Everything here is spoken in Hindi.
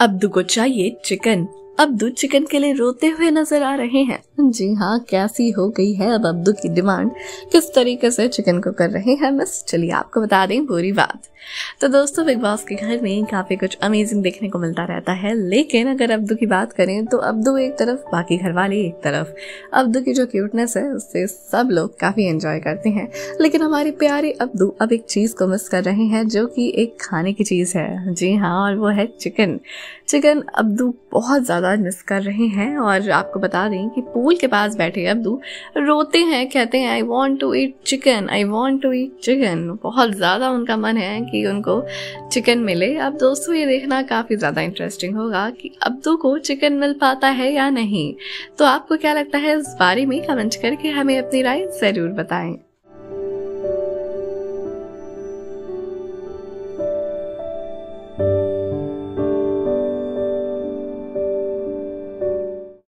अब्दू को चाहिए चिकन। अब्दू चिकन के लिए रोते हुए नजर आ रहे हैं। जी हाँ, कैसी हो गई है अब अब्दू की डिमांड, किस तरीके से चिकन को कर रहे हैं मिस। चलिए आपको बता दें पूरी बात। तो दोस्तों, बिग बॉस के घर में काफी कुछ अमेजिंग देखने को मिलता रहता है, लेकिन अगर अब्दू की बात करें तो अब्दू एक तरफ, बाकी घर वाले एक तरफ। अब्दू की जो क्यूटनेस है उससे सब लोग काफी एंजॉय करते हैं, लेकिन हमारे प्यारे अब्दू अब एक चीज को मिस कर रहे हैं जो कि एक खाने की चीज है। जी हाँ, और वो है चिकन। चिकन अब्दू बहुत ज़्यादा मिस कर रहे हैं। और आपको बता दें कि पूल के पास बैठे अब्दू रोते हैं, कहते हैं I want to eat chicken, I want to eat chicken. बहुत ज़्यादा उनका मन है कि उनको चिकन मिले। अब दोस्तों, ये देखना काफ़ी ज़्यादा इंटरेस्टिंग होगा कि अब्दू को चिकन मिल पाता है या नहीं। तो आपको क्या लगता है इस बारे में, कमेंट करके हमें अपनी राय ज़रूर बताएं।